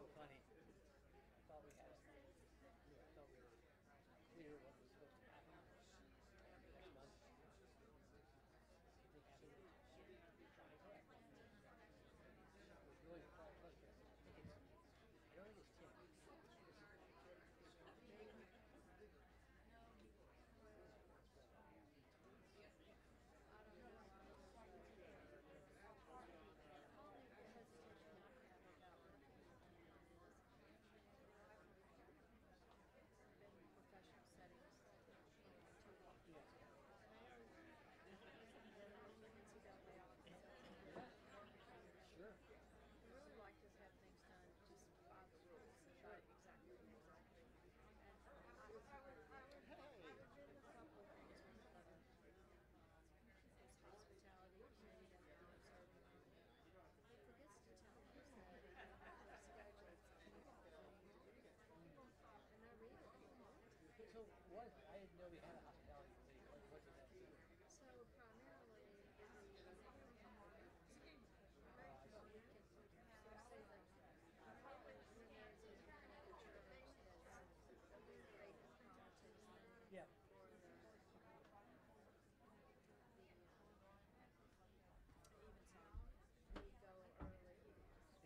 so funny. I thought we had clear what was supposed to happen next month. Something happened. It was really quite close. I don't think it's 10. Sure. We really like to have things done just by the rules. Right, exactly. And I would bend a couple of things with it's hospitality, maybe that we don't observe. He forgets to tell us that it's graduates. And I read it. So what? I didn't know we had a hospitality committee. What did that do? So primarily, yeah. Even so, we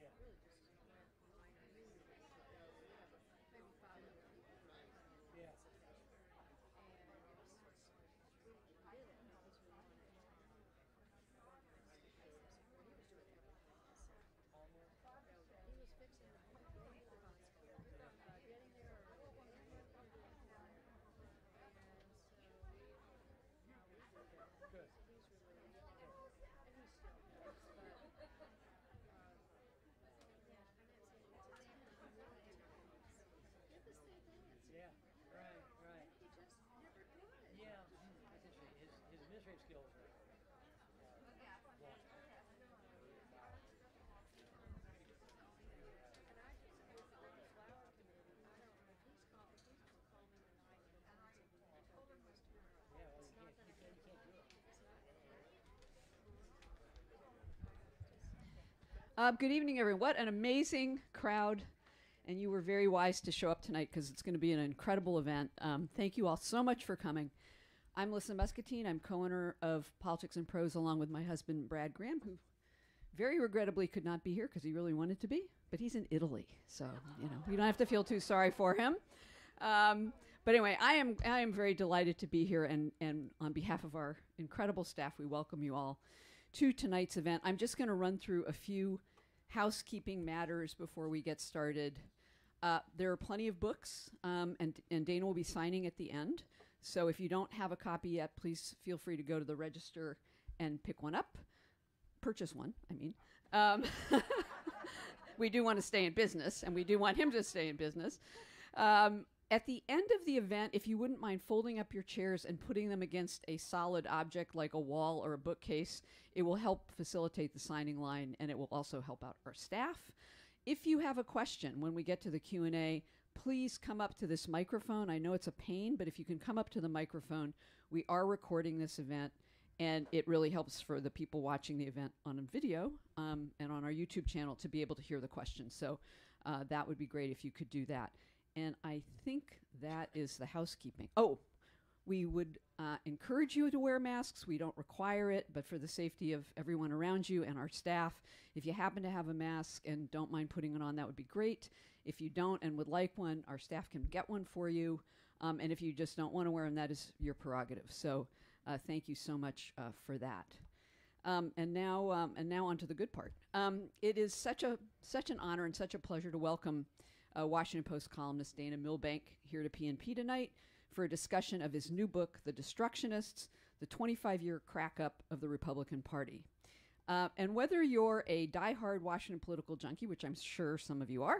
go early. Yeah. Really just like we have maybe 500 people. Yeah. And we did it because we wanted to. He was doing everything. He was fixing the whole getting there and so we good. He's really and he's still yeah, I can't say did the same thing. Yeah, right, right. He just never did it. Yeah, that's interesting. His administrative skills are and I just know that the flower committee, I don't know if he's called, me tonight, and I told him this tomorrow. Yeah, well, it's not that I can't do it. It's not that I can't. Good evening, everyone. What an amazing crowd. And you were very wise to show up tonight because it's going to be an incredible event. Thank you all so much for coming. I'm Lisa Muscatine. I'm co-owner of Politics and Prose along with my husband, Brad Graham, who very regrettably could not be here because he really wanted to be, but he's in Italy. So, you know, you don't have to feel too sorry for him. But anyway, I am very delighted to be here. And on behalf of our incredible staff, we welcome you all to tonight's event. I'm just going to run through a few housekeeping matters before we get started. There are plenty of books, and Dana will be signing at the end. So if you don't have a copy yet, please feel free to go to the register and pick one up. Purchase one, I mean. We do want to stay in business, and we do want him to stay in business. At the end of the event, if you wouldn't mind folding up your chairs and putting them against a solid object like a wall or a bookcase, it will help facilitate the signing line, and it will also help out our staff. If you have a question when we get to the Q&A, please come up to this microphone. I know it's a pain, but if you can come up to the microphone, we are recording this event, and it really helps for the people watching the event on a video and on our YouTube channel to be able to hear the questions. So that would be great if you could do that. And I think that is the housekeeping. Oh, we would encourage you to wear masks. We don't require it, but for the safety of everyone around you and our staff, if you happen to have a mask and don't mind putting it on, that would be great. If you don't and would like one, our staff can get one for you. And if you just don't want to wear them, that is your prerogative. So thank you so much for that. And now on to the good part. It is such an honor and such a pleasure to welcome Washington Post columnist Dana Milbank here to PNP tonight for a discussion of his new book, The Destructionists, the 25-year crack-up of the Republican Party. And whether you're a diehard Washington political junkie, which I'm sure some of you are,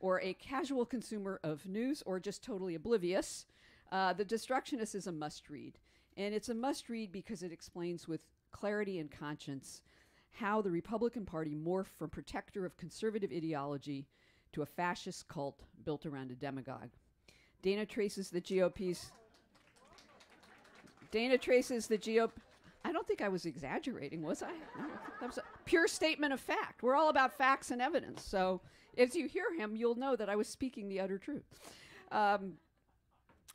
or a casual consumer of news, or just totally oblivious, The Destructionists is a must-read. And it's a must-read because it explains with clarity and conscience how the Republican Party morphed from protector of conservative ideology to a fascist cult built around a demagogue. Dana traces the GOP's I don't think I was exaggerating, was I? That was a pure statement of fact. We're all about facts and evidence. So as you hear him, you'll know that I was speaking the utter truth.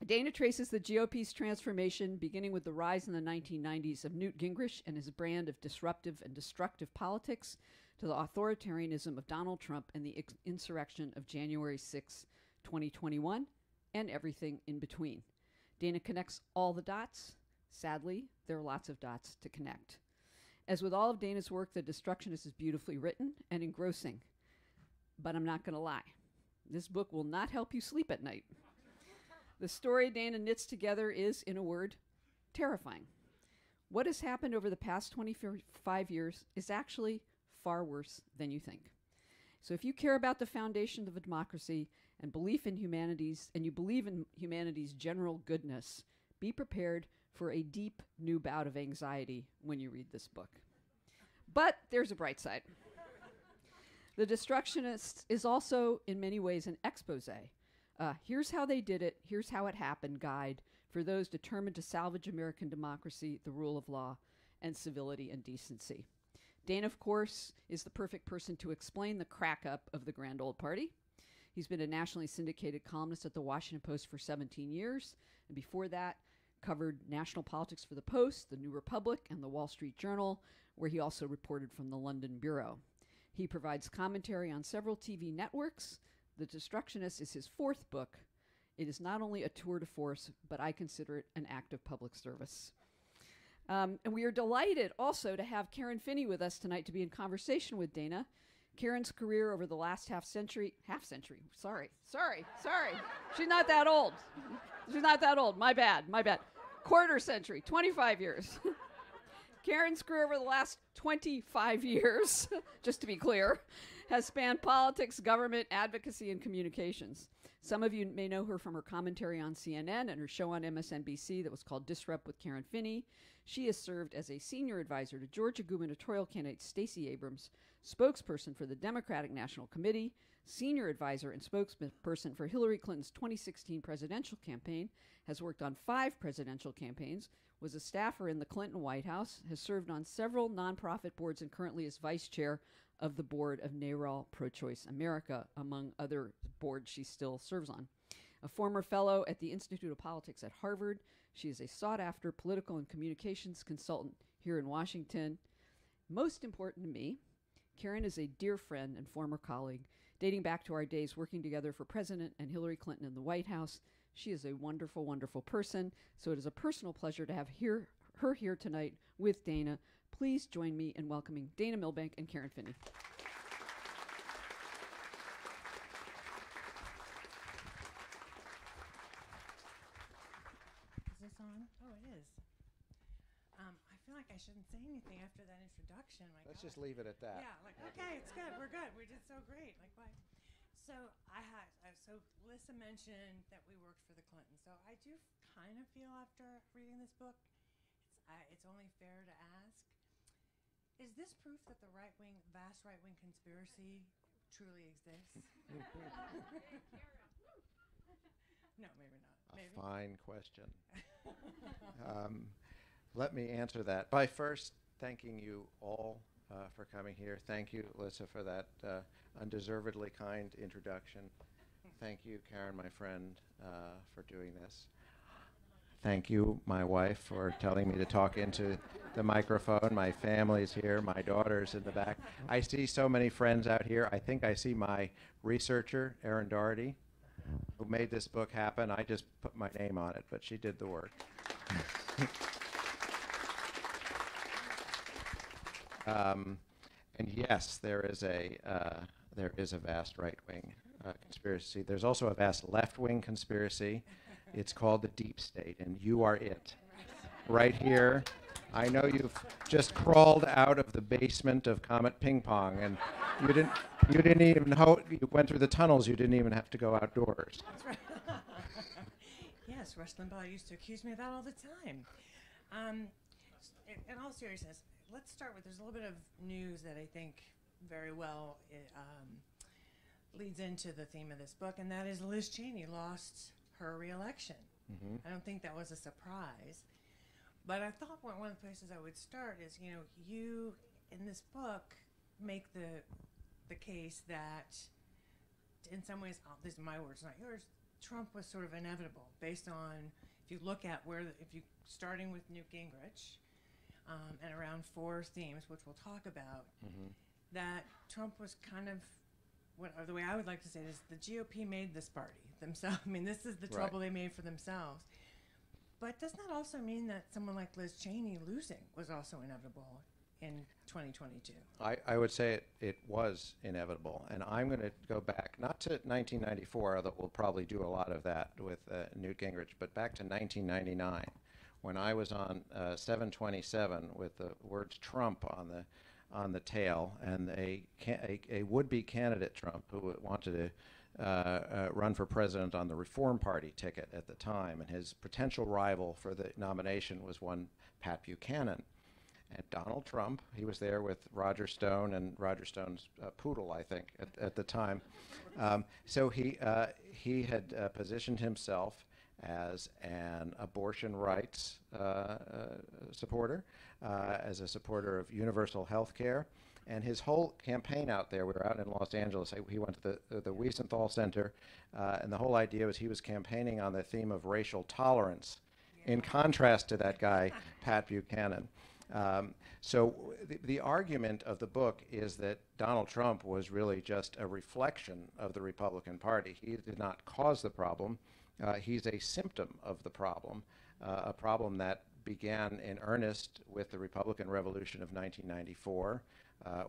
Dana traces the GOP's transformation, beginning with the rise in the 1990s of Newt Gingrich and his brand of disruptive and destructive politics, to the authoritarianism of Donald Trump and the insurrection of January 6, 2021, and everything in between. Dana connects all the dots. Sadly, there are lots of dots to connect. As with all of Dana's work, The Destructionists is beautifully written and engrossing. But I'm not going to lie. This book will not help you sleep at night. The story Dana knits together is, in a word, terrifying. What has happened over the past 25 years is actually far worse than you think. So if you care about the foundation of a democracy and belief in humanities, and you believe in humanity's general goodness, be prepared for a deep new bout of anxiety when you read this book. But there's a bright side. The Destructionists is also, in many ways, an expose. Here's how they did it, here's how it happened guide for those determined to salvage American democracy, the rule of law, and civility and decency. Dana, of course, is the perfect person to explain the crack up of the grand old party. He's been a nationally syndicated columnist at the Washington Post for 17 years, and before that covered national politics for the Post, the New Republic, and the Wall Street Journal, where he also reported from the London Bureau. He provides commentary on several TV networks. The Destructionists is his fourth book. It is not only a tour de force, but I consider it an act of public service. And we are delighted also to have Karen Finney with us tonight to be in conversation with Dana. Karen's career over the last half century. She's not that old. She's not that old. My bad. Quarter century, 25 years. Karen's career over the last 25 years, just to be clear, has spanned politics, government, advocacy, and communications. Some of you may know her from her commentary on CNN and her show on MSNBC that was called Disrupt with Karen Finney. She has served as a senior advisor to Georgia gubernatorial candidate Stacey Abrams, spokesperson for the Democratic National Committee, senior advisor and spokesperson for Hillary Clinton's 2016 presidential campaign, has worked on 5 presidential campaigns, was a staffer in the Clinton White House, has served on several nonprofit boards, and currently is vice chair of the board of NARAL Pro-Choice America, among other boards she still serves on. A former fellow at the Institute of Politics at Harvard, she is a sought-after political and communications consultant here in Washington. Most important to me, Karen is a dear friend and former colleague, dating back to our days working together for President and Hillary Clinton in the White House. She is a wonderful, wonderful person, so it is a personal pleasure to have her here tonight with Dana. Please join me in welcoming Dana Milbank and Karen Finney. Is this on? Oh, it is. I feel like I shouldn't say anything after that introduction. My Let's God. Just leave it at that. Yeah, like, okay, it's good. We're good. We did so great. Like, why? So so Lisa mentioned that we worked for the Clintons. So I do kind of feel after reading this book, it's only fair to ask, is this proof that the right-wing, vast right-wing conspiracy truly exists? No, maybe not. Maybe. A fine question. Let me answer that by first thanking you all for coming here. Thank you, Lisa, for that undeservedly kind introduction. Thank you, Karen, my friend, for doing this. Thank you, my wife, for telling me to talk into the microphone. My family's here. My daughter's in the back. I see so many friends out here. I think I see my researcher, Erin Doherty, who made this book happen. I just put my name on it, but she did the work. And yes, there is a vast right-wing conspiracy. There's also a vast left-wing conspiracy. It's called the deep state, and you are it. Right here. I know you've just crawled out of the basement of Comet Ping Pong, and you didn't even you went through the tunnels. You didn't even have to go outdoors. That's right. Yes, Rush Limbaugh used to accuse me of that all the time. In all seriousness, let's start with there's a little bit of news that I think very well leads into the theme of this book, and that is Liz Cheney lost her re-election. Mm-hmm. I don't think that was a surprise, But I thought one of the places I would start is, you know, you in this book make the case that in some ways, this is my words, not yours, Trump was sort of inevitable based on, if you look at where, if you starting with Newt Gingrich and around four themes, which we'll talk about, mm-hmm. that Trump was kind of, what, or the way I would like to say it is the GOP made this party themselves. I mean, this is the trouble they made for themselves. But doesn't that also mean that someone like Liz Cheney losing was also inevitable in 2022? I would say it was inevitable. And I'm going to go back, not to 1994, although we'll probably do a lot of that with Newt Gingrich, but back to 1999, when I was on 727 with the words Trump on the tail, and a would-be candidate Trump who wanted to run for president on the Reform Party ticket at the time, and his potential rival for the nomination was one Pat Buchanan. And Donald Trump, he was there with Roger Stone and Roger Stone's poodle, I think, at the time. So he had positioned himself as an abortion rights supporter, as a supporter of universal health care. And his whole campaign out there, we were out in Los Angeles, he went to the Wiesenthal Center, and the whole idea was he was campaigning on the theme of racial tolerance, in contrast to that guy, Pat Buchanan. So the argument of the book is that Donald Trump was really just a reflection of the Republican Party. He did not cause the problem. He's a symptom of the problem, a problem that began in earnest with the Republican Revolution of 1994,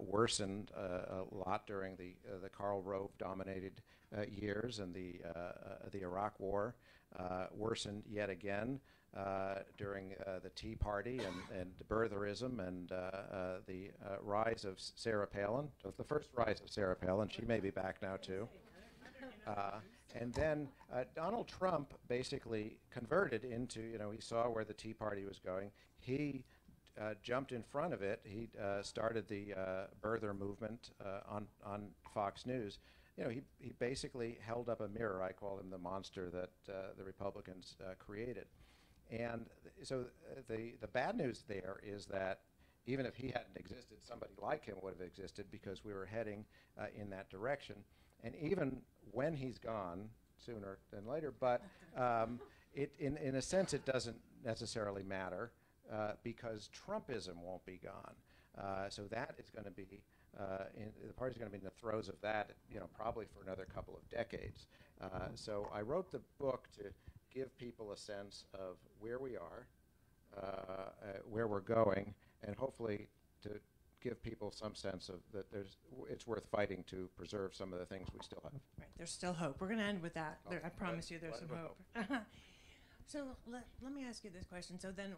worsened a lot during the Karl Rove dominated years and the Iraq War, worsened yet again during the Tea Party and birtherism and the rise of Sarah Palin, the first rise of Sarah Palin. She may be back now too. And then Donald Trump basically converted into, you know, he saw where the Tea Party was going. He jumped in front of it. He started the birther movement on Fox News. You know, he basically held up a mirror. I call him the monster that the Republicans created. And so the bad news there is that even if he hadn't existed, somebody like him would have existed, because we were heading in that direction. And even when he's gone, sooner than later, but in a sense it doesn't necessarily matter, because Trumpism won't be gone. So that is going to be, the party's going to be in the throes of that, you know, probably for another couple of decades. So I wrote the book to give people a sense of where we are, where we're going, and hopefully to give people some sense of that it's worth fighting to preserve some of the things we still have. Right, there's still hope. We're going to end with that. Oh, I promise you there's some hope. So let me ask you this question. So then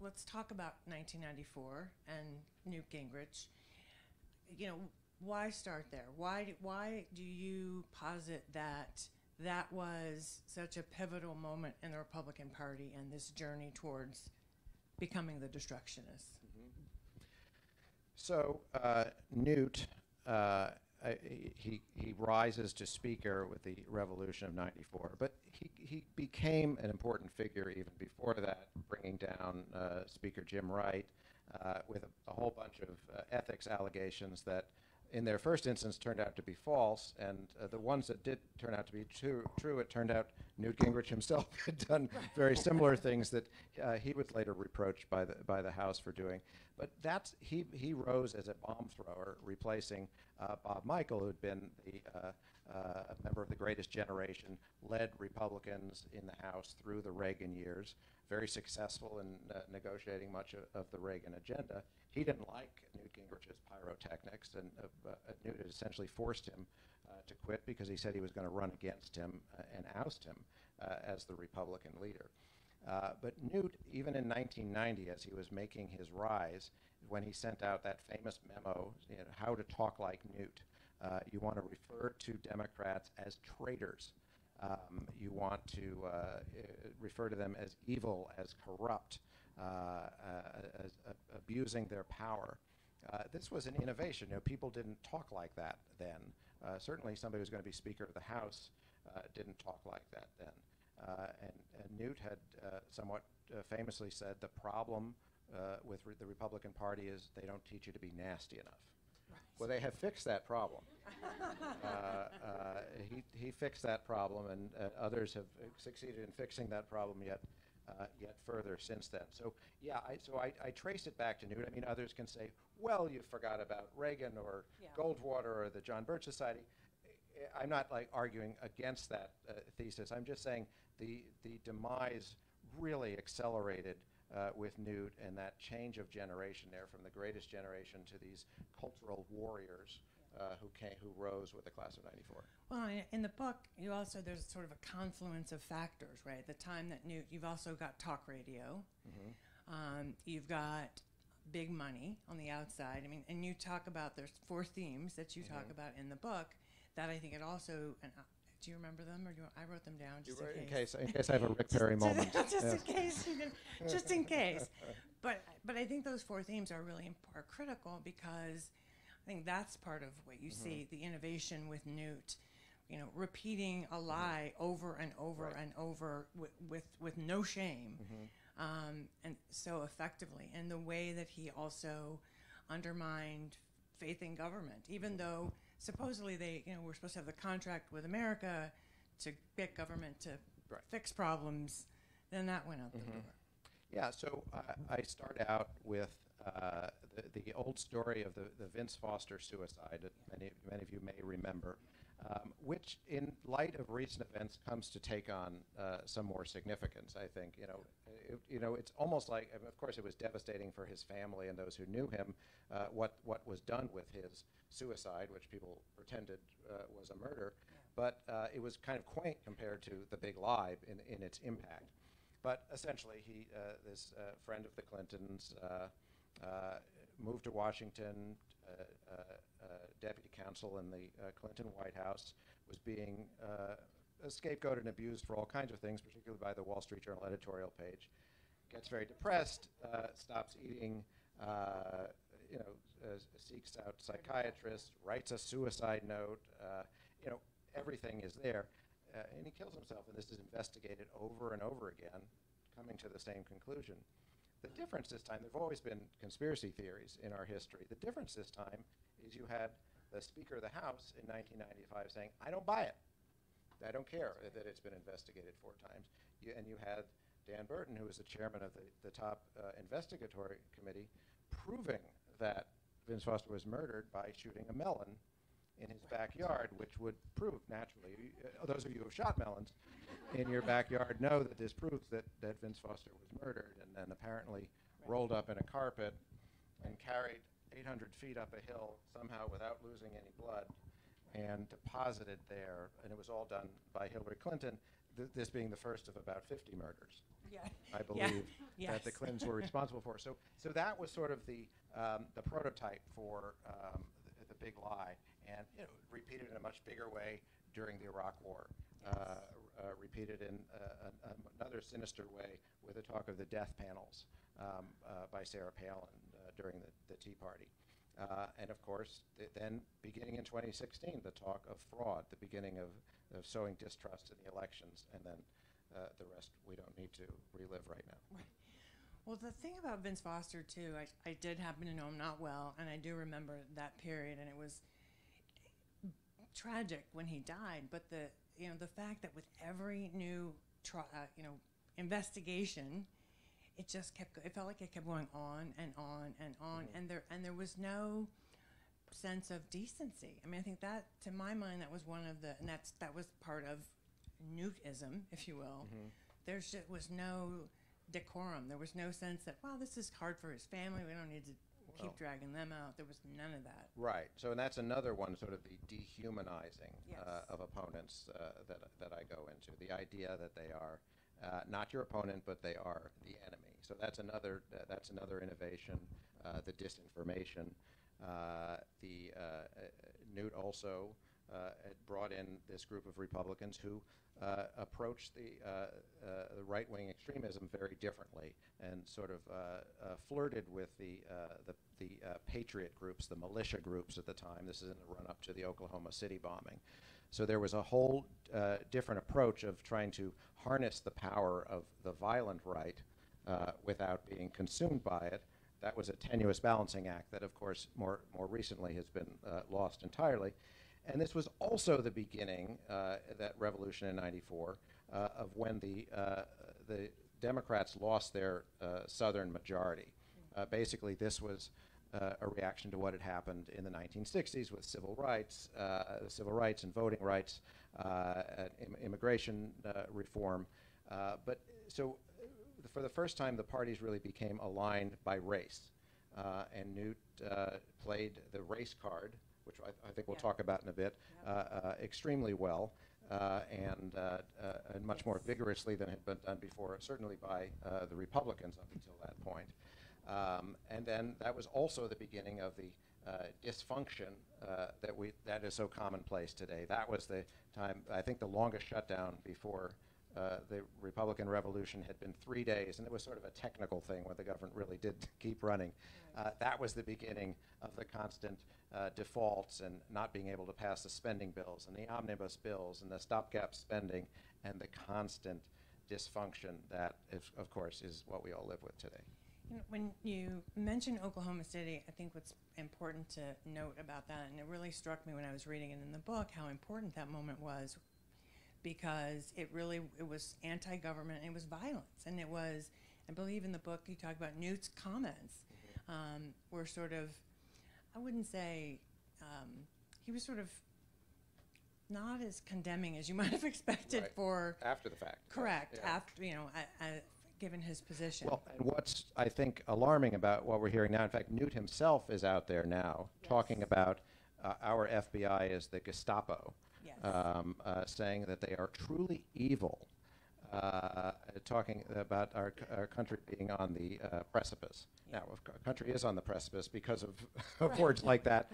let's talk about 1994 and Newt Gingrich. You know, why start there? Why do you posit that that was such a pivotal moment in the Republican Party and this journey towards becoming the Destructionists? So Newt, he rises to speaker with the Revolution of 94, but he became an important figure even before that, bringing down Speaker Jim Wright with a whole bunch of ethics allegations that in their first instance turned out to be false, and the ones that did turn out to be true, it turned out Newt Gingrich himself had done very similar things that he was later reproached by the House for doing. But that's, he rose as a bomb thrower, replacing Bob Michael, who had been a member of the Greatest Generation, led Republicans in the House through the Reagan years, very successful in negotiating much of the Reagan agenda. He didn't like Newt Gingrich's pyrotechnics, and Newt essentially forced him to quit because he said he was going to run against him and oust him as the Republican leader. But Newt, even in 1990, as he was making his rise, when he sent out that famous memo, you know, how to talk like Newt, you want to refer to Democrats as traitors. You want to refer to them as evil, as corrupt, as abusing their power. This was an innovation. You know, people didn't talk like that then. Certainly somebody who's going to be Speaker of the House didn't talk like that then. And Newt had somewhat famously said, the problem with the Republican Party is they don't teach you to be nasty enough. Right. Well, they have fixed that problem. He fixed that problem, and others have succeeded in fixing that problem yet further since then. So yeah, I trace it back to Newt. I mean, others can say, well, you forgot about Reagan or Goldwater or the John Birch Society. I'm not like arguing against that thesis. I'm just saying the demise really accelerated with Newt, and that change of generation there from the greatest generation to these cultural warriors who rose with the class of '94. Well, in the book, you also, there's sort of a confluence of factors, right? The time that Newt, you've also got talk radio, you've got big money on the outside. I mean, and you talk about, there's four themes that you talk about in the book that I think it also. Do you remember them, or do you, I wrote them down just in case I have a Rick Perry moment? Just in case. But I think those four themes are really critical, because I think that's part of what you see, the innovation with Newt, you know, repeating a lie over and over and over with no shame, and so effectively, and the way that he also undermined faith in government, even though. Supposedly they, you know, we're supposed to have a contract with America to get government to fix problems. Then that went out the door. Yeah, so I start out with the old story of the Vince Foster suicide that many of you may remember, which in light of recent events comes to take on some more significance, I think. It's almost like, I mean, of course it was devastating for his family and those who knew him, what was done with his suicide, which people pretended was a murder, but it was kind of quaint compared to the big lie in its impact. But essentially, he, this friend of the Clintons, moved to Washington, deputy counsel in the Clinton White House, was being scapegoated and abused for all kinds of things, particularly by the Wall Street Journal editorial page. Gets very depressed, stops eating, seeks out psychiatrists, writes a suicide note. Everything is there. And he kills himself, and this is investigated over and over again, coming to the same conclusion. The difference this time, there have always been conspiracy theories in our history. The difference this time is you had the Speaker of the House in 1995 saying, I don't buy it. I don't care that it's been investigated 4 times. And you had Dan Burton, who was the chairman of the top investigatory committee, proving that Vince Foster was murdered by shooting a melon in his backyard, which would prove, naturally, those of you who have shot melons in your backyard know that this proves that Vince Foster was murdered, and then apparently rolled up in a carpet and carried 800 feet up a hill somehow without losing any blood and deposited there, and it was all done by Hillary Clinton, this being the first of about 50 murders, I believe, that the Clintons were responsible for. So that was sort of the prototype for the big lie, and repeated in a much bigger way during the Iraq War, repeated in another sinister way with the talk of the death panels by Sarah Palin during the Tea Party. And of course, then beginning in 2016, the talk of fraud, the beginning of sowing distrust in the elections, and then the rest we don't need to relive right now. Well, the thing about Vince Foster, too, I did happen to know him not well, and I do remember that period, and it was tragic when he died. But the fact that with every new investigation, it just kept. It felt like it kept going on and on and on, and there was no sense of decency. I mean, I think that, to my mind, that was one of the, and that was part of Newtism, if you will. There just was no decorum. There was no sense that, wow, this is hard for his family, we don't need to keep dragging them out. There was none of that. Right. So, and that's another one, sort of the dehumanizing of opponents that I go into. The idea that they are not your opponent, but they are the enemy. So that's another innovation. The disinformation. Newt also brought in this group of Republicans who approached the right-wing extremism very differently, and sort of flirted with the patriot groups, the militia groups at the time. This is in the run-up to the Oklahoma City bombing. So there was a whole different approach of trying to harness the power of the violent right without being consumed by it. That was a tenuous balancing act that, of course, more recently has been lost entirely. And this was also the beginning, that revolution in '94, of when the Democrats lost their Southern majority. Basically, this was a reaction to what had happened in the 1960s with civil rights and voting rights, immigration reform. But so for the first time, the parties really became aligned by race. And Newt played the race card, which I think we'll talk about in a bit, extremely well and much more vigorously than had been done before, certainly by the Republicans up until that point. And then that was also the beginning of the dysfunction that is so commonplace today. That was the time, I think, the longest shutdown before the Republican Revolution had been 3 days, and it was sort of a technical thing where the government really did keep running. That was the beginning of the constant defaults and not being able to pass the spending bills and the omnibus bills and the stopgap spending and the constant dysfunction that, of course, is what we all live with today. When you mention Oklahoma City, I think what's important to note about that, and it really struck me when I was reading it in the book, how important that moment was, because it really, it was anti-government, and it was violence, and it was, I believe in the book you talk about Newt's comments were sort of, I wouldn't say, he was sort of not as condemning as you might have expected for... After the fact. Correct, after, you know, given his position. Well, and what's, I think, alarming about what we're hearing now, in fact, Newt himself is out there now talking about our FBI as the Gestapo, saying that they are truly evil, talking about our country being on the precipice. Now, our country is on the precipice because of, words like that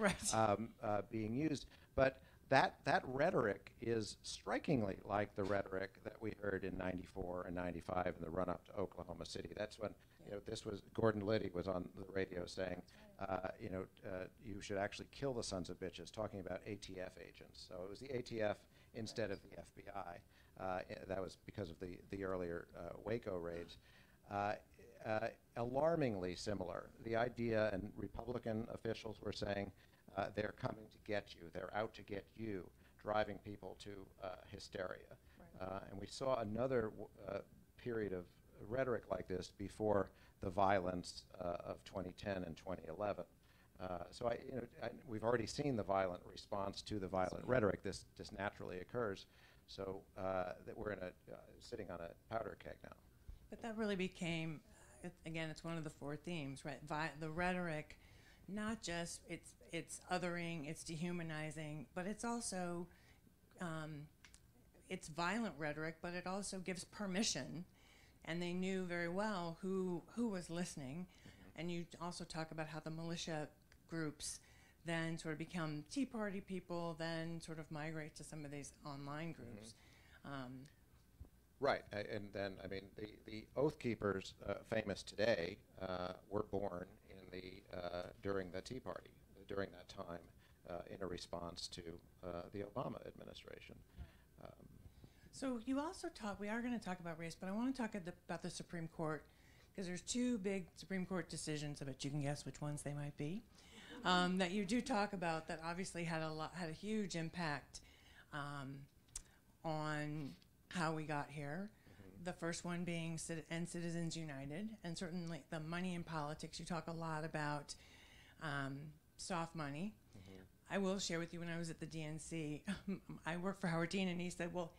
being used. But that rhetoric is strikingly like the rhetoric that we heard in '94 and '95 in the run-up to Oklahoma City. That's when this was Gordon Liddy was on the radio saying, you should actually kill the sons of bitches, talking about ATF agents. So it was the ATF instead of the FBI. That was because of the earlier Waco raids. Alarmingly similar. The idea, and Republican officials were saying, they're coming to get you. They're out to get you, driving people to hysteria. And we saw another period of rhetoric like this before the violence of 2010 and 2011. So we've already seen the violent response to the violent rhetoric. This just naturally occurs. So that we're in a, sitting on a powder keg now. But that really became, again, it's one of the four themes, right? The rhetoric. Not just it's othering, it's dehumanizing, but it's also it's violent rhetoric, but it also gives permission, and they knew very well who was listening. And you also talk about how the militia groups then sort of become Tea Party people, then sort of migrate to some of these online groups. Right, and then I mean the Oath Keepers, famous today, were born during the Tea Party, during that time, in a response to the Obama administration. So you also talk, we are going to talk about race, but I want to talk about the Supreme Court, because there's two big Supreme Court decisions, I bet you can guess which ones they might be, that you do talk about that obviously had a huge impact on how we got here. The first one being Citizens United, and certainly the money in politics. You talk a lot about soft money. I will share with you, when I was at the DNC, I worked for Howard Dean, and he said, well,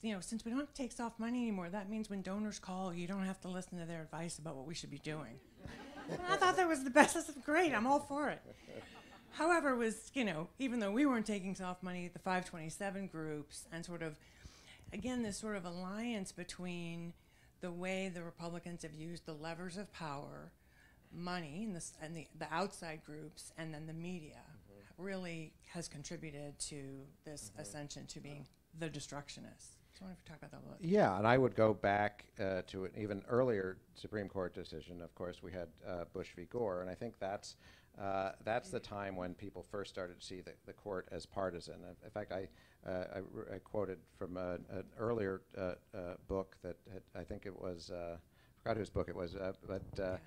you know, since we don't have to take soft money anymore, that means when donors call, you don't have to listen to their advice about what we should be doing. And I thought that was the best. I said, great, I'm all for it. However, it was, you know, even though we weren't taking soft money, the 527 groups and sort of, again, this sort of alliance between the way the Republicans have used the levers of power, money, and the outside groups, and then the media really has contributed to this ascension to being the Destructionists. So I wonder if you talk about that a little bit. Yeah, and I would go back to an even earlier Supreme Court decision. Of course, we had Bush v. Gore, and I think that's That's the time when people first started to see the court as partisan. In fact, I quoted from an earlier book that had, I think it was, I forgot whose book it was, but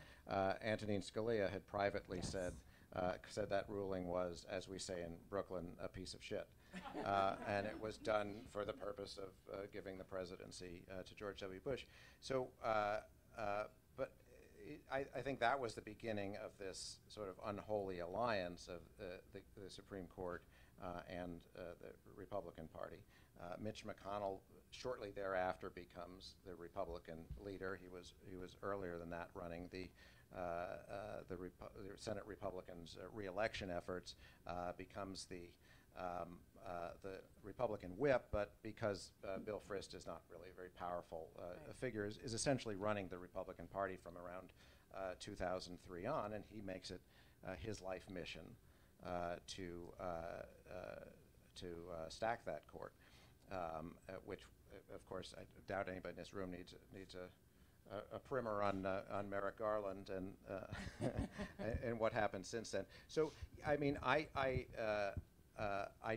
Antonin Scalia had privately said that ruling was, as we say in Brooklyn, a piece of shit. And it was done for the purpose of giving the presidency to George W. Bush. So, but I think that was the beginning of this sort of unholy alliance of the Supreme Court and the Republican Party. Mitch McConnell shortly thereafter becomes the Republican leader. He was earlier than that running the Senate Republicans' re-election efforts, becomes the Republican whip, but because Bill Frist is not really a very powerful figure, is essentially running the Republican Party from around 2003 on, and he makes it his life mission to stack that court, which, of course, I doubt anybody in this room needs a primer on Merrick Garland and and what happened since then. So, I mean, I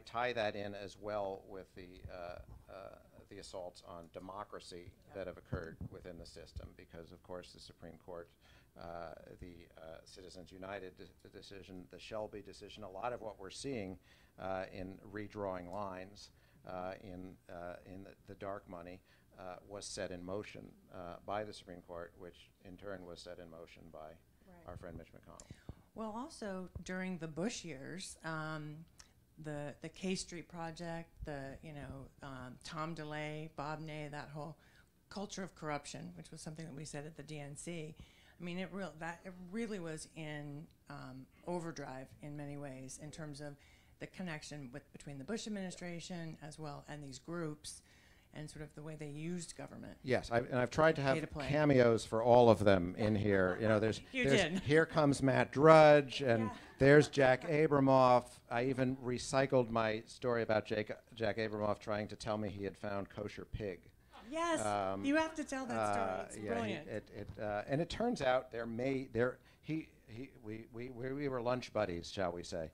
tie that in as well with the assaults on democracy that have occurred within the system, because of course the Supreme Court, the Citizens United decision, the Shelby decision, a lot of what we're seeing in redrawing lines in the dark money was set in motion by the Supreme Court, which in turn was set in motion by our friend Mitch McConnell. Well, also during the Bush years, the K Street Project, Tom DeLay, Bob Ney, that whole culture of corruption, which was something that we said at the DNC. I mean, it really was in overdrive in many ways in terms of the connection between the Bush administration as well and these groups, and sort of the way they used government. Yes, I've tried to have cameos for all of them in here. You know, there's here comes Matt Drudge, and there's Jack Abramoff. I even recycled my story about Jack Abramoff trying to tell me he had found kosher pig. Yes, you have to tell that story. It's brilliant. And it turns out we were lunch buddies, shall we say?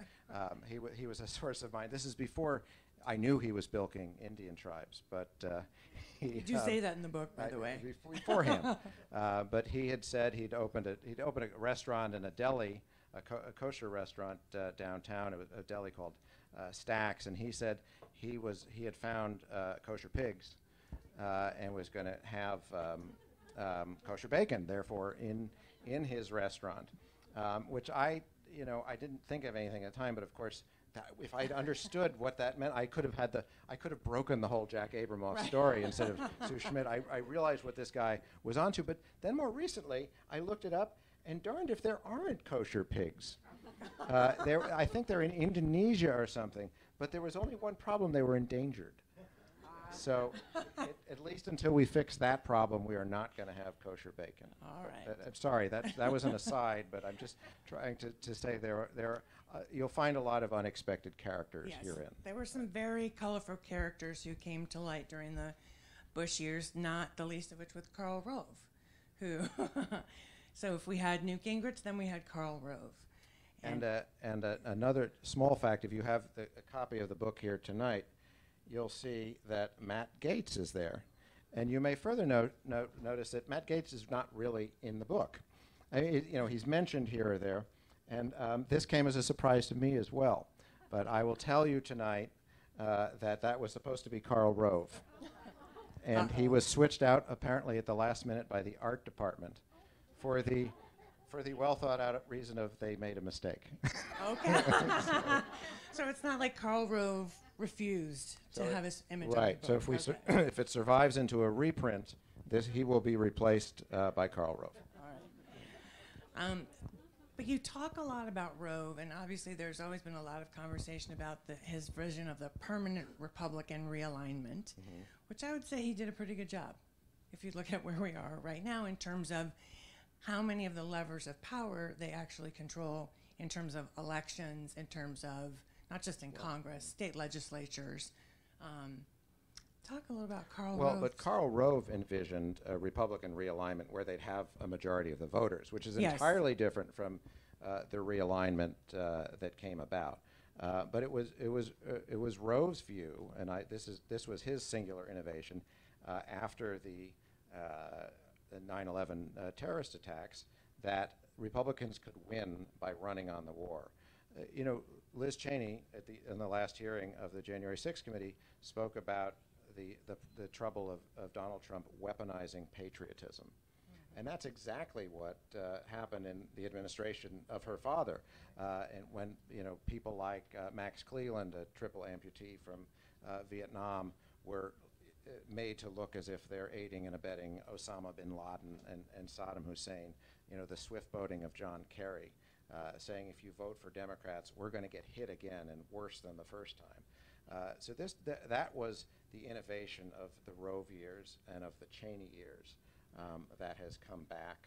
He was a source of mine. This is before I knew he was bilking Indian tribes, but did you say that in the book, by the way? Before him, but he had said he'd opened a restaurant in a deli, a kosher restaurant downtown. It was a deli called Stacks, and he said he had found kosher pigs and was going to have kosher bacon, therefore, in his restaurant, which I didn't think of anything at the time, but of course. If I'd understood what that meant, I could have broken the whole Jack Abramoff story instead of Sue Schmidt. I realized what this guy was onto, but then more recently I looked it up, and darned if there aren't kosher pigs. I think they're in Indonesia or something, but there was only one problem: they were endangered. So, at least until we fix that problem, we are not going to have kosher bacon. All right. I'm sorry, that was an aside, but I'm just trying to say there are you'll find a lot of unexpected characters herein. There were some very colorful characters who came to light during the Bush years, not the least of which was Karl Rove, who. So if we had Newt Gingrich, then we had Karl Rove. And another small fact: if you have a copy of the book here tonight, you'll see that Matt Gaetz is there. And you may further notice that Matt Gaetz is not really in the book. I mean, he's mentioned here or there. And this came as a surprise to me as well. But I will tell you tonight that was supposed to be Karl Rove. And he was switched out, apparently, at the last minute by the art department for the well-thought-out reason of they made a mistake. Okay. So it's not like Karl Rove refused to have his image. Right. So if if it survives into a reprint, he will be replaced by Karl Rove. All right. But you talk a lot about Rove, and obviously there's always been a lot of conversation about his vision of the permanent Republican realignment, which I would say he did a pretty good job, if you look at where we are right now in terms of how many of the levers of power they actually control in terms of elections, in terms of not just in Congress, state legislatures. Talk a little about Karl Rove. Well, but Karl Rove envisioned a Republican realignment where they'd have a majority of the voters, which is entirely different from the realignment that came about. But it was Rove's view, and this was his singular innovation after the 9/11 terrorist attacks, that Republicans could win by running on the war. You know, Liz Cheney in the last hearing of the January 6 committee spoke about the trouble of Donald Trump weaponizing patriotism. And that's exactly what happened in the administration of her father. And when, you know, people like Max Cleland, a triple amputee from Vietnam, were made to look as if they're aiding and abetting Osama bin Laden and Saddam Hussein, you know, the swift boating of John Kerry, saying if you vote for Democrats, we're going to get hit again and worse than the first time. So that was the innovation of the Rove years and of the Cheney years. That has come back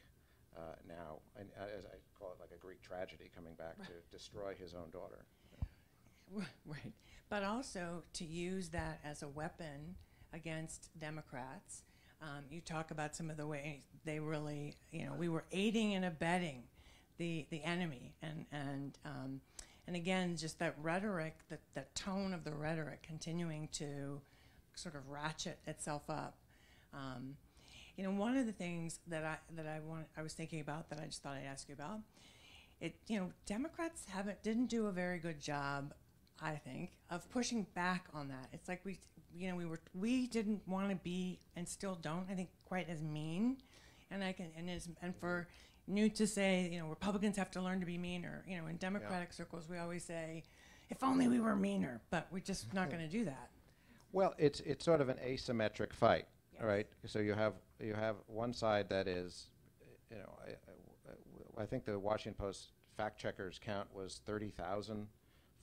now, and as I call it, like a Greek tragedy, coming back right. to destroy his own daughter. Right, but also to use that as a weapon against Democrats. You talk about some of the ways they really, you know, we were aiding and abetting the enemy, and again, just that rhetoric, the tone of the rhetoric continuing to sort of ratchet itself up. You know, one of the things that I was thinking about that I just thought I'd ask you about, you know, Democrats didn't do a very good job, I think, of pushing back on that. It's like we didn't want to be, and still don't, I think, quite as mean. And for Newt to say, you know, Republicans have to learn to be meaner. You know, in Democratic yeah. circles, we always say, if only we were meaner, but we're just not going to do that. Well, it's sort of an asymmetric fight. All right, so you have one side that is, you know, I think the Washington Post fact checkers count was 30,000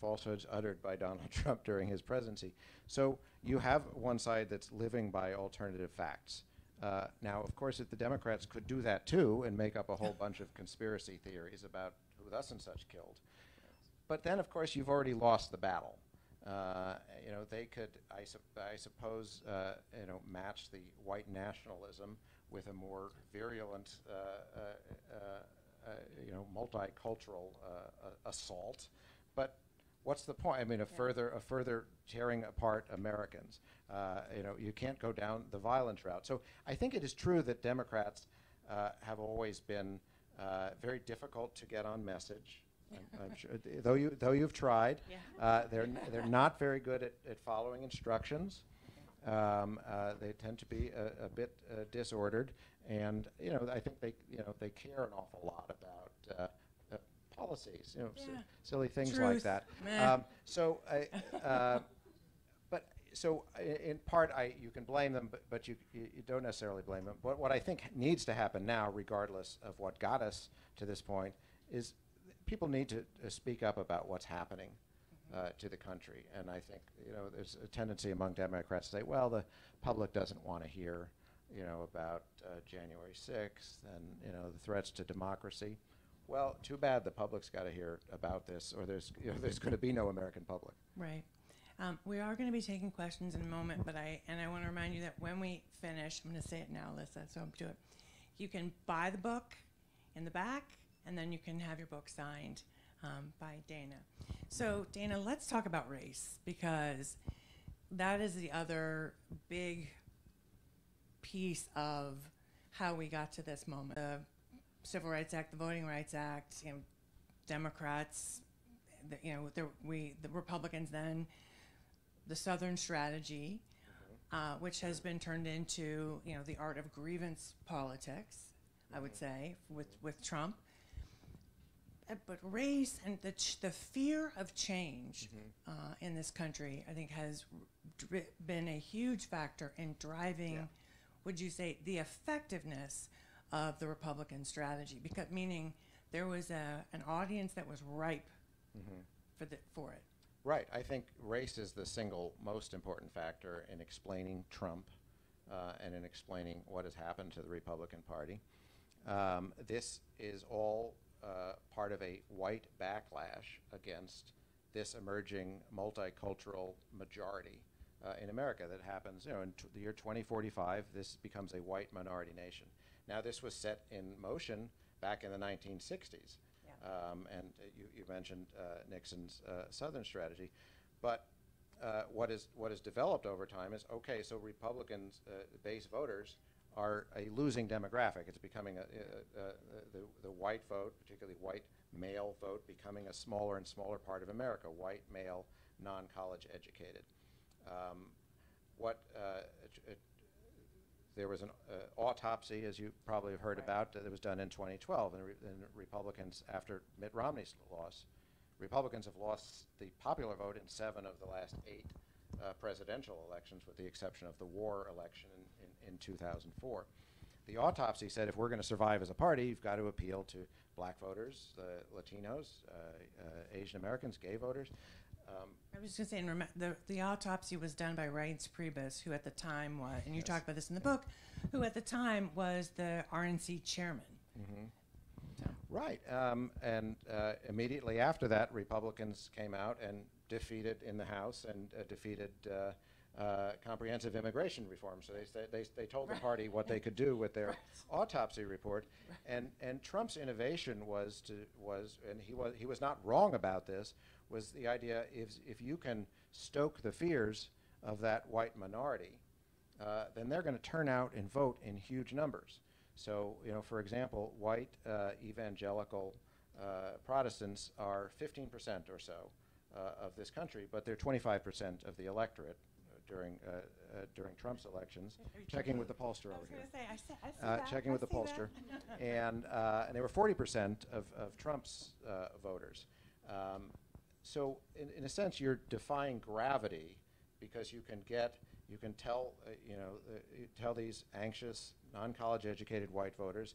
falsehoods uttered by Donald Trump during his presidency. So you have one side that's living by alternative facts. Now, of course, if the Democrats could do that too and make up a whole bunch of conspiracy theories about who thus and such killed, but then of course you've already lost the battle. You know, they could, I suppose, you know, match the white nationalism with a more virulent, you know, multicultural assault. But what's the point? I mean, a further tearing apart Americans. You know, you can't go down the violent route. So I think it is true that Democrats have always been very difficult to get on message. I'm sure, though you've tried, yeah. They're not very good at following instructions. They tend to be a bit disordered, and you know, I think they care an awful lot about policies, you know, yeah. silly things Truth. Like that. So, in part, you can blame them, but you don't necessarily blame them. But what I think needs to happen now, regardless of what got us to this point, is people need to speak up about what's happening to the country. And I think, you know, there's a tendency among Democrats to say, well, the public doesn't want to hear, you know, about January 6th and, you know, the threats to democracy. Well, too bad the public's got to hear about this, or there's, you know, there's going to be no American public. Right. We are going to be taking questions in a moment, but I want to remind you that when we finish, I'm going to say it now, Lisa, so do it. You can buy the book in the back, and then you can have your book signed by Dana. So Dana, let's talk about race, because that is the other big piece of how we got to this moment. The Civil Rights Act, the Voting Rights Act, you know, Democrats, the Republicans then, the Southern strategy, which has been turned into, you know, the art of grievance politics, I would say, with Trump. But race and the fear of change in this country, I think, has been a huge factor in driving, yeah. would you say, the effectiveness of the Republican strategy? Because meaning there was an audience that was ripe for it. Right. I think race is the single most important factor in explaining Trump and in explaining what has happened to the Republican Party. This is all part of a white backlash against this emerging multicultural majority in America that happens, you know, in the year 2045, this becomes a white minority nation. Now, this was set in motion back in the 1960s. Yeah. And you mentioned Nixon's Southern strategy. But what is developed over time is, okay, so Republicans, base voters, are a losing demographic. It's becoming the white vote, particularly white male vote, becoming a smaller and smaller part of America, white male, non-college educated. There was an autopsy, as you probably have heard about, that was done in 2012, and Republicans, after Mitt Romney's loss, Republicans have lost the popular vote in 7 of the last 8 presidential elections, with the exception of the war election in 2004. The autopsy said, if we're going to survive as a party, you've got to appeal to black voters, Latinos, Asian Americans, gay voters. I was just saying, the autopsy was done by Reince Priebus, who at the time was, and you talk about this in the book, who at the time was the RNC chairman. Mm-hmm. So. Right. And immediately after that, Republicans came out and defeated in the House and defeated comprehensive immigration reform. So they told the party what they could do with their autopsy report. And Trump's innovation was and he was not wrong about this, was the idea if you can stoke the fears of that white minority, then they're going to turn out and vote in huge numbers. So, you know, for example, white evangelical Protestants are 15% or so of this country, but they're 25% of the electorate during Trump's elections. Checking with the pollster over here. Checking with the pollster, and they were 40% of Trump's voters. So in a sense, you're defying gravity, because you can tell you tell these anxious, non-college educated white voters,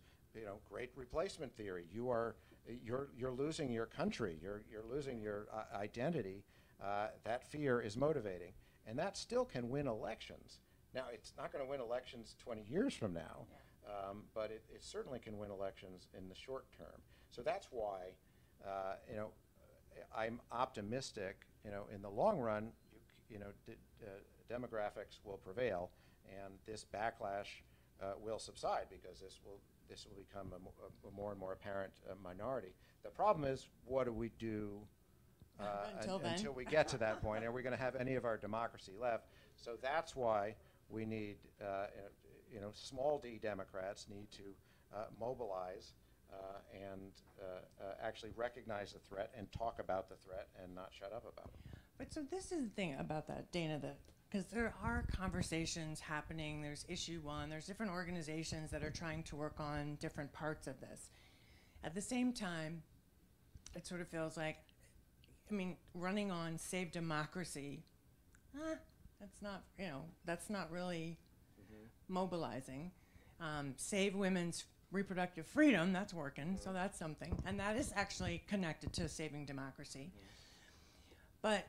great replacement theory. You are you're losing your country. You're losing your identity. That fear is motivating, and that still can win elections. Now, it's not going to win elections 20 years from now, yeah. But it certainly can win elections in the short term. So that's why I'm optimistic, in the long run, demographics will prevail, and this backlash will subside, because this will become a more and more apparent minority. The problem is, what do we do until we get to that point? Are we going to have any of our democracy left? So that's why we need, small D Democrats need to mobilize and actually recognize the threat and talk about the threat and not shut up about it. But so this is the thing about that, Dana, because there are conversations happening. There's issue one. There's different organizations that are trying to work on different parts of this. At the same time, it sort of feels like, running on Save Democracy, that's not, that's not really mobilizing. Save Women's Reproductive Freedom, that's working, so that's something. And that is actually connected to Saving Democracy. But,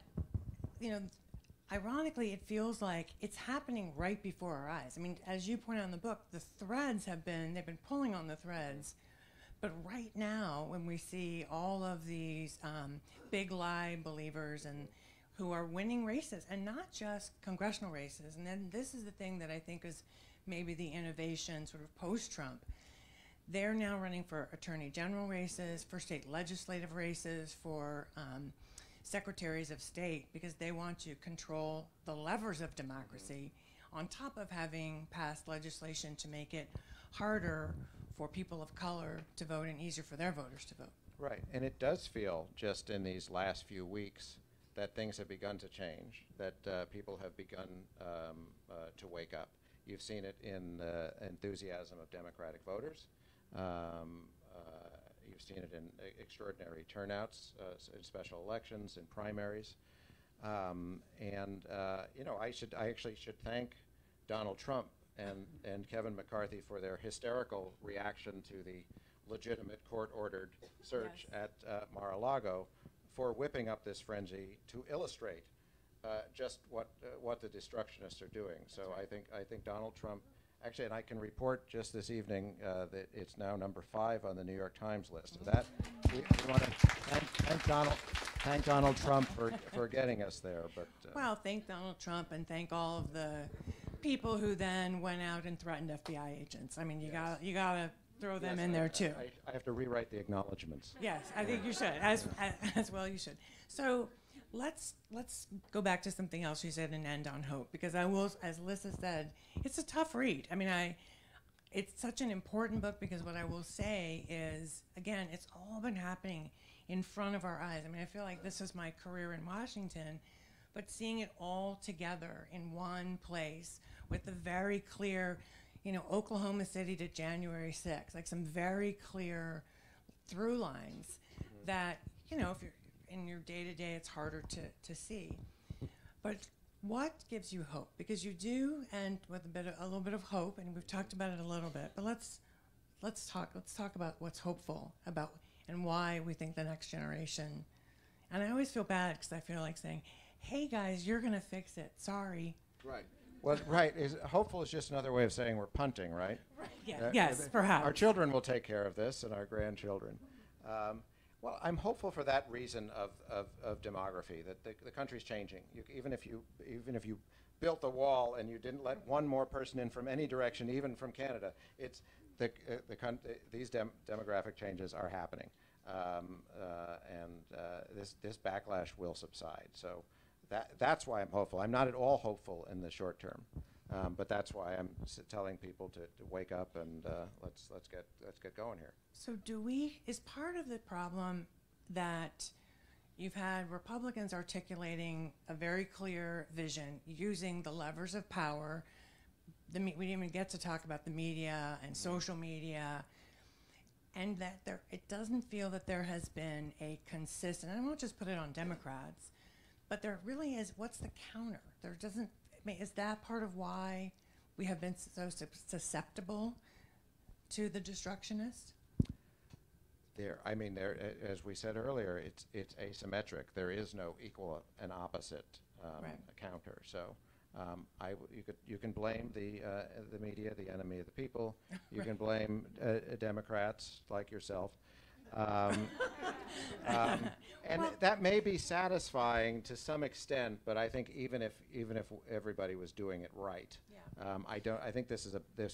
ironically, it feels like it's happening right before our eyes. As you point out in the book, the threads they've been pulling on the threads. But right now, when we see all of these big lie believers and who are winning races, and not just congressional races, and then this is the thing that I think is maybe the innovation sort of post-Trump. They're now running for attorney general races, for state legislative races, for secretaries of state, because they want to control the levers of democracy on top of having passed legislation to make it harder for people of color to vote and easier for their voters to vote. Right, and it does feel just in these last few weeks that things have begun to change, that people have begun to wake up. You've seen it in the enthusiasm of Democratic voters. You've seen it in extraordinary turnouts, in special elections, in primaries. I actually should thank Donald Trump and Kevin McCarthy for their hysterical reaction to the legitimate court-ordered search at Mar-a-Lago, for whipping up this frenzy to illustrate just what the destructionists are doing. That's so right. I think Donald Trump, actually, and I can report just this evening that it's now number 5 on the New York Times list. So that we want to thank Donald Trump for getting us there. But thank Donald Trump, and thank all of the people who then went out and threatened FBI agents. You gotta throw them in there too. I have to rewrite the acknowledgments. Yes, I think you should, as well you should. So let's go back to something else you said and end on hope, because I will, as Lisa said, it's a tough read. I mean, it's such an important book, because what I will say is, again, it's all been happening in front of our eyes. I mean, I feel like this is my career in Washington, but seeing it all together in one place with the very clear, you know, Oklahoma City to January 6, like some very clear through lines that, you know, if you're in your day-to-day, it's harder to see. But what gives you hope? Because you do end with a little bit of hope, and we've talked about it a little bit, but let's talk about what's hopeful about and why we think the next generation. And I always feel bad because I feel like saying, hey guys, you're gonna fix it, sorry. Right. Well, right. Hopeful is just another way of saying we're punting, right? Right. Yeah. Yes, perhaps. Our children will take care of this, and our grandchildren. Well, I'm hopeful for that reason of demography, that the country's changing. Even if you built a wall and you didn't let one more person in from any direction, even from Canada, it's these demographic changes are happening, and this backlash will subside. So. That's why I'm hopeful. I'm not at all hopeful in the short term, but that's why I'm telling people to wake up and let's get going here. So do we? Is part of the problem that you've had Republicans articulating a very clear vision, using the levers of power? We didn't even get to talk about the media and social media. And that it doesn't feel that there has been a consistent, and I won't just put it on Democrats, but there really is, what's the counter? There doesn't, I mean, is that part of why we have been so susceptible to the destructionist? I mean, as we said earlier, it's asymmetric. There is no equal and opposite counter. So you can blame the media, the enemy of the people. You can blame Democrats like yourself. And well, that may be satisfying to some extent, but I think even if everybody was doing it right, yeah. I think this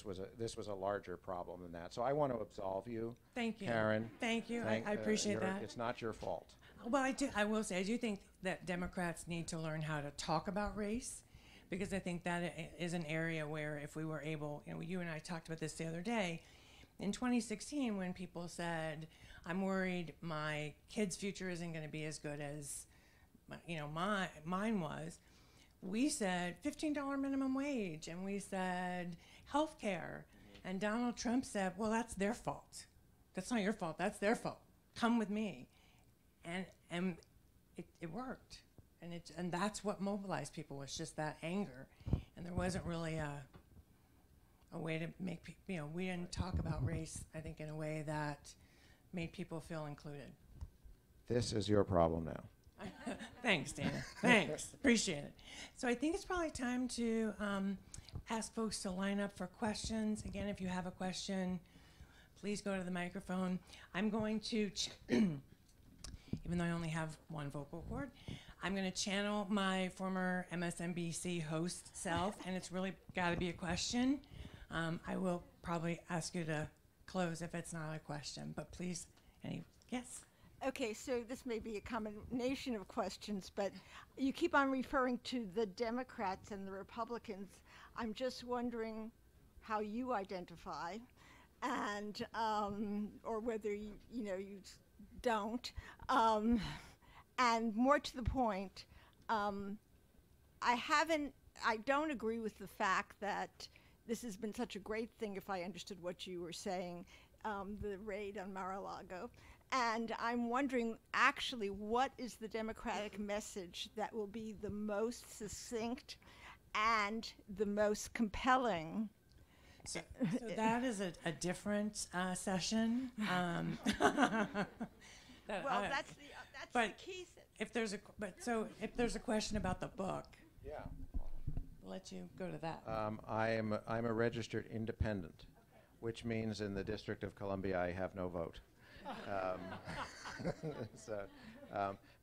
was a larger problem than that. So I want to absolve you. Thank you, Karen. Thank you. I appreciate that. It's not your fault. Well, I will say I do think that Democrats need to learn how to talk about race, because I think that is an area where if we were able, you know, you and I talked about this the other day. In 2016, when people said, I'm worried my kid's future isn't going to be as good as mine was, we said $15 minimum wage, and we said health care. And Donald Trump said, well, that's their fault. That's not your fault. That's their fault. Come with me. And it worked. And that's what mobilized people, was just that anger. And there wasn't really a way to make people, you know, we didn't talk about race, I think, in a way that made people feel included. This is your problem now. Thanks, Dana. Thanks. Appreciate it. So I think it's probably time to ask folks to line up for questions. Again, if you have a question, please go to the microphone. I'm going to, even though I only have one vocal cord, I'm going to channel my former MSNBC host self, and it's really got to be a question. I will probably ask you to close if it's not a question, but please, yes? Okay, so this may be a combination of questions, but you keep on referring to the Democrats and the Republicans. I'm just wondering how you identify, and or whether you don't. And more to the point, I don't agree with the fact that this has been such a great thing, if I understood what you were saying, the raid on Mar-a-Lago. And I'm wondering, actually, what is the Democratic message that will be the most succinct and the most compelling? So that is a different session. That's the key. If there's a question about the book. Yeah. Let you go to that. I'm a registered independent, okay, which means in the District of Columbia I have no vote.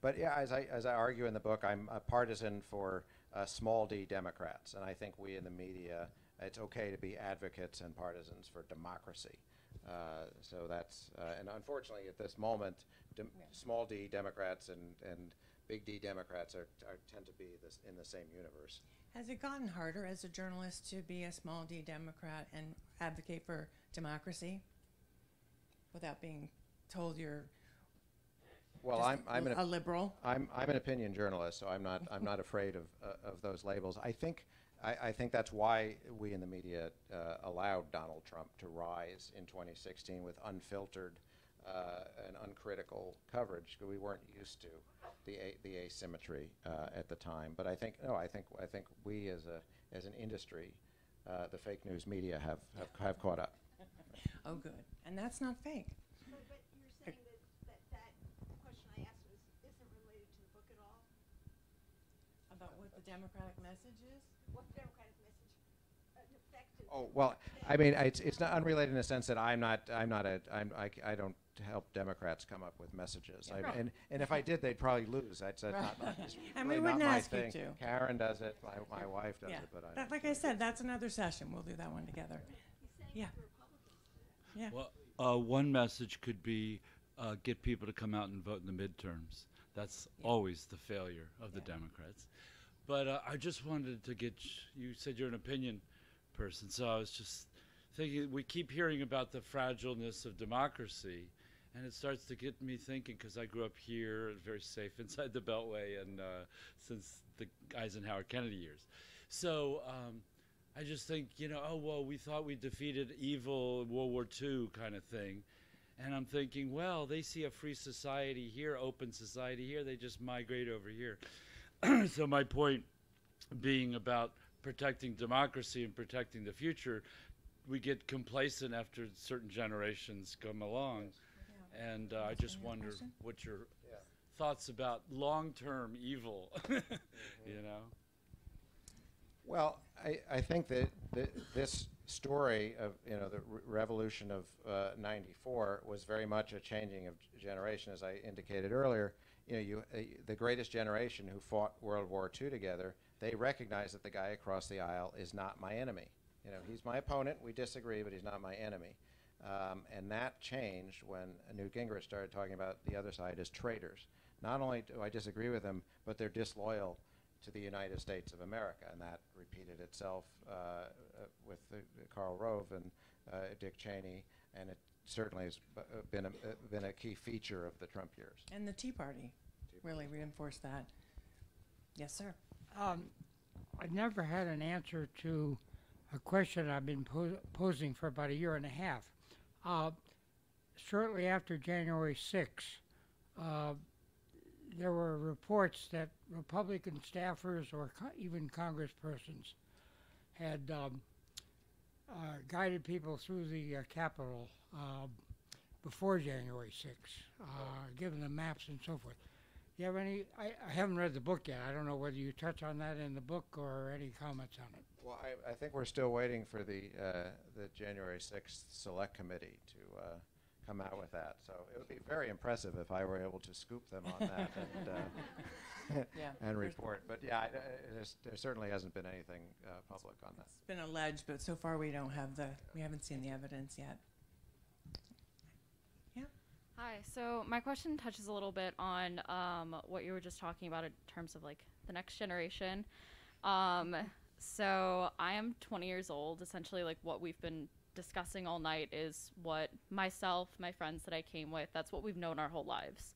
But yeah, as I argue in the book, I'm a partisan for small d Democrats, and I think we in the media, it's okay to be advocates and partisans for democracy. So that's, and unfortunately at this moment, small d Democrats and big D Democrats tend to be in the same universe. Has it gotten harder as a journalist to be a small d Democrat and advocate for democracy without being told you're a liberal? I'm an opinion journalist, so I'm not afraid of those labels. I think that's why we in the media allowed Donald Trump to rise in 2016 with unfiltered and uncritical coverage. We weren't used to the asymmetry at the time. But I think we as an industry, the fake news media have caught up. Oh, good. And that's not fake. But you're saying that question I asked isn't related to the book at all? About what the Democratic message is? What the Democratic message affected? Oh, well, I mean, it's not unrelated in the sense that I don't help Democrats come up with messages. Yeah, right. And if I did, they'd probably lose. That's really not my thing. Karen does it. My wife does it. But like I said, that's another session. We'll do that one together. Yeah. Yeah. Well, one message could be get people to come out and vote in the midterms. That's always the failure of the Democrats. But I just wanted to get, you said you're an opinion person, so I was just thinking, we keep hearing about the fragileness of democracy, and it starts to get me thinking, because I grew up here, very safe inside the Beltway, and since the Eisenhower-Kennedy years. So I just think, oh, well, we thought we defeated evil in World War II kind of thing. And I'm thinking, well, they see a free society here, open society here, they just migrate over here. So my point being about protecting democracy and protecting the future, we get complacent after certain generations come along. Yeah. And I just wonder what your thoughts about long-term evil, you know? Well, I think that this story of the revolution of '94 was very much a changing of generation, as I indicated earlier. The greatest generation who fought World War II together, they recognize that the guy across the aisle is not my enemy. He's my opponent. We disagree, but he's not my enemy. And that changed when Newt Gingrich started talking about the other side as traitors. Not only do I disagree with them, but they're disloyal to the United States of America, and that repeated itself with Karl Rove and Dick Cheney, and it certainly has been a key feature of the Trump years. And the Tea Party really reinforced that. Yes, sir. I've never had an answer to a question I've been posing for about a year and a half. Shortly after January 6, there were reports that Republican staffers or even congresspersons had guided people through the Capitol before January 6, given the maps and so forth. Do you have any? I haven't read the book yet. I don't know whether you touch on that in the book or any comments on it. Well, I think we're still waiting for the January 6th Select Committee to come out with that. So it would be very impressive if I were able to scoop them on that and, and report. But yeah, there certainly hasn't been anything public on that. It's been alleged, but so far we don't have we haven't seen the evidence yet. Yeah. Hi, so my question touches a little bit on what you were just talking about in terms of like the next generation. So I am 20 years old, essentially like what we've been discussing all night is what myself, my friends that I came with, that's what we've known our whole lives.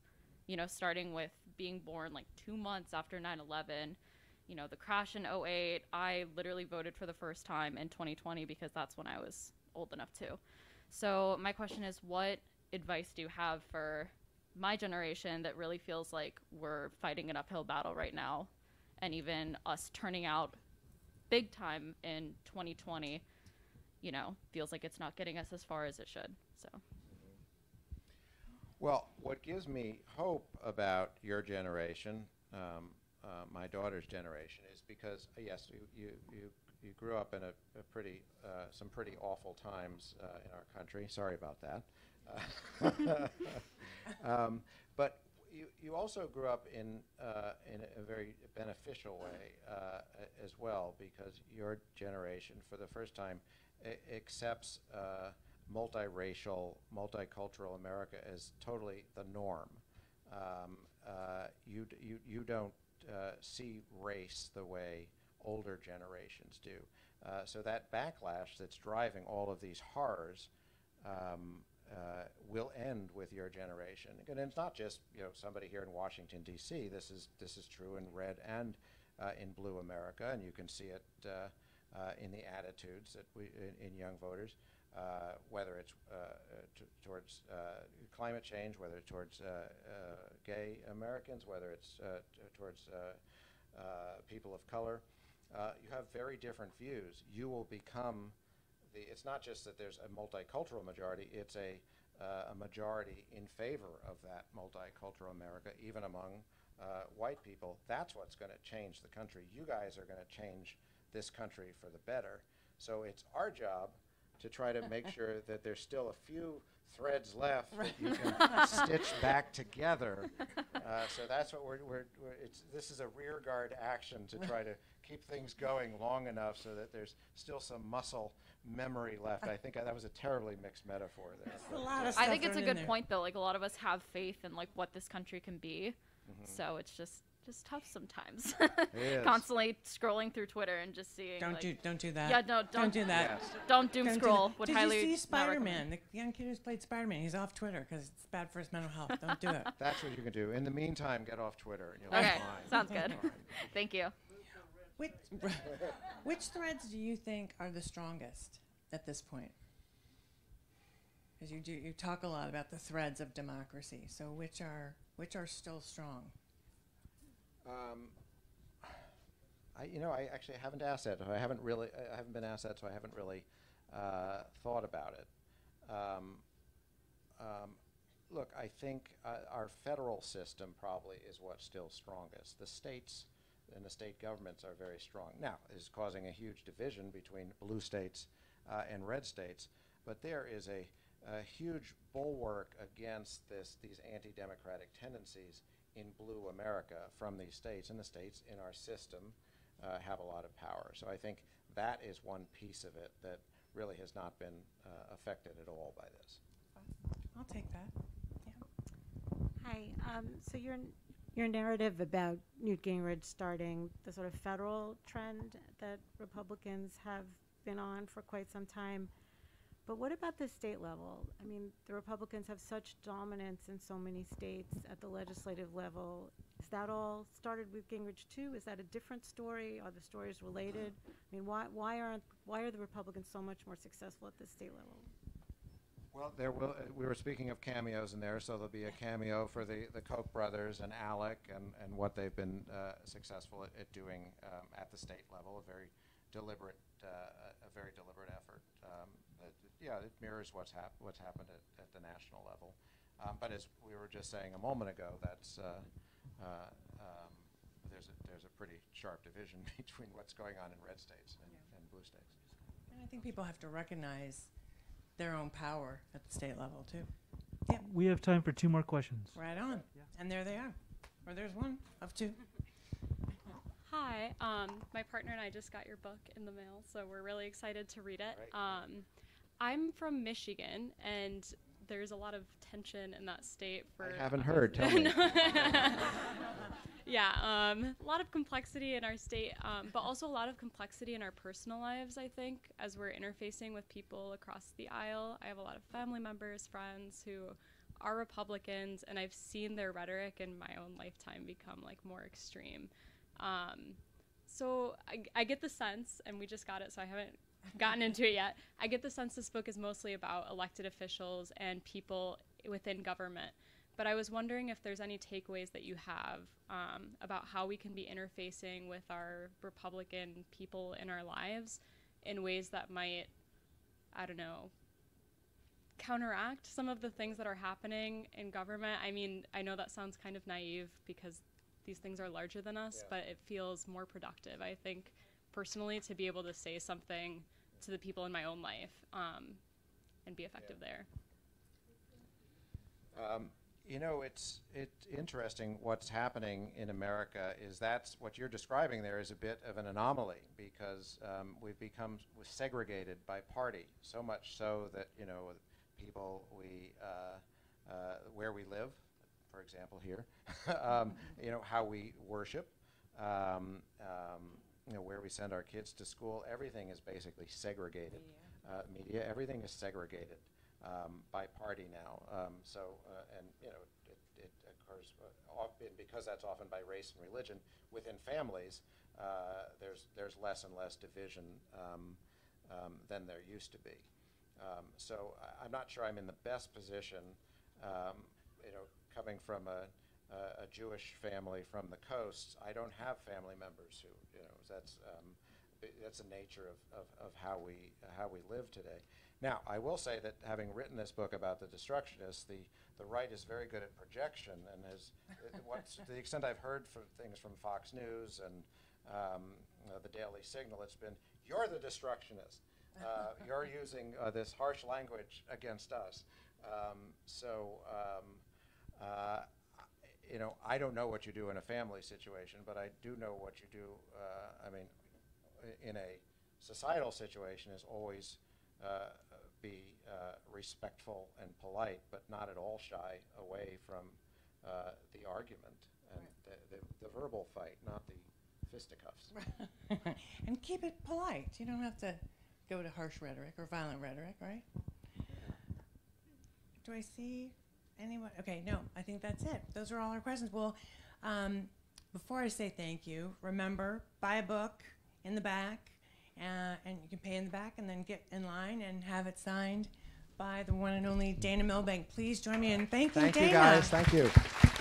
Starting with being born like 2 months after 9/11, the crash in 2008, I literally voted for the first time in 2020 because that's when I was old enough to. So my question is, what advice do you have for my generation that really feels like we're fighting an uphill battle right now? And even us turning out big time in 2020, feels like it's not getting us as far as it should, so. Well, what gives me hope about your generation, my daughter's generation, is because, yes, you grew up in a pretty, some pretty awful times in our country. Sorry about that. But you also grew up in a very beneficial way as well, because your generation, for the first time, accepts multiracial, multicultural America is totally the norm. You don't see race the way older generations do. So that backlash that's driving all of these horrors will end with your generation. And it's not just somebody here in Washington D.C. This is true in red and in blue America, and you can see it in the attitudes that in young voters, whether it's towards climate change, whether it's towards gay Americans, whether it's towards people of color. You have very different views. You will become the, it's not just that there's a multicultural majority, it's a majority in favor of that multicultural America, even among white people. That's what's going to change the country. You guys are going to change this country for the better. So it's our job to try to make sure that there's still a few threads left that you can stitch back together. So that's what this is a rearguard action to try to keep things going long enough so that there's still some muscle memory left. I think that was a terribly mixed metaphor there. That's a lot of stuff. I think it's a good point though. Like, a lot of us have faith in like what this country can be. Mm-hmm. So it's just tough sometimes. Constantly scrolling through Twitter and just seeing. Don't do that. Yeah, no, don't do that. Yes. Don't doom scroll. Would highly recommend. Did you see Spider-Man? The young kid who's played Spider-Man, he's off Twitter because it's bad for his mental health. Don't do it. That's what you can do. In the meantime, get off Twitter. And you'll be fine. Sounds good. Thank you. Which threads do you think are the strongest at this point? Because you talk a lot about the threads of democracy. So which are still strong? I actually haven't asked that. I haven't been asked that, so I haven't really thought about it. Look, I think our federal system probably is what's still strongest. The states and the state governments are very strong. Now, it's causing a huge division between blue states and red states, but there is a huge bulwark against these anti-democratic tendencies in blue America from these states, and the states in our system have a lot of power. So I think that is one piece of it that really has not been affected at all by this. I'll take that. Yeah. Hi, so your narrative about Newt Gingrich starting the sort of federal trend that Republicans have been on for quite some time, but what about the state level? I mean, the Republicans have such dominance in so many states at the legislative level. Is that all started with Gingrich too? Is that a different story? Are the stories related? I mean, why are the Republicans so much more successful at the state level? Well, there will. We were speaking of cameos in there, so there'll be a cameo for the Koch brothers and Alec and what they've been successful at doing at the state level. A very deliberate effort. Yeah, it mirrors what's happened at the national level. But as we were just saying a moment ago, that's there's a pretty sharp division between what's going on in red states and blue states. And I think people have to recognize their own power at the state level too. Yeah. We have time for two more questions. Right on. Yeah. And there they are, or there's one of two. Hi, my partner and I just got your book in the mail, so we're really excited to read it. Right. I'm from Michigan, and there's a lot of tension in that state. I haven't heard, tell me. Yeah, a lot of complexity in our state, but also a lot of complexity in our personal lives, I think, as we're interfacing with people across the aisle. I have a lot of family members, friends who are Republicans, and I've seen their rhetoric in my own lifetime become like more extreme. So I get the sense, and we just got it, so I haven't gotten into it yet. I get the sense this book is mostly about elected officials and people within government. But I was wondering if there's any takeaways that you have about how we can be interfacing with our Republican people in our lives in ways that might, I don't know, counteract some of the things that are happening in government. I mean, I know that sounds kind of naive because these things are larger than us, but it feels more productive, I think, personally, to be able to say something to the people in my own life and be effective there. You know, it's interesting what's happening in America is that's what you're describing there is a bit of an anomaly because we've become segregated by party, so much so that, you know, people where we live, for example, here, you know, how we worship, you know, where we send our kids to school, everything is basically segregated. Yeah. Media, everything is segregated. By party now, and you know it occurs often because that's often by race and religion within families. There's less and less division than there used to be. So I'm not sure I'm in the best position, you know, coming from a Jewish family from the coast. I don't have family members who, you know, that's the nature of how we live today. Now, I will say that having written this book about the Destructionists, the right is very good at projection, and is to the extent I've heard from things from Fox News and the Daily Signal, it's been, you're the Destructionist. You're using this harsh language against us. You know, I don't know what you do in a family situation, but I do know what you do, I mean, in a societal situation is always be respectful and polite, but not at all shy away from the argument and right. the verbal fight, not the fisticuffs. And keep it polite. You don't have to go to harsh rhetoric or violent rhetoric, right? Do I see anyone? Okay, no, I think that's it. Those are all our questions. Well, before I say thank you, remember, buy a book in the back. And you can pay in the back and then get in line and have it signed by the one and only Dana Milbank. Please join me in thanking Dana. Thank you, guys. Thank you.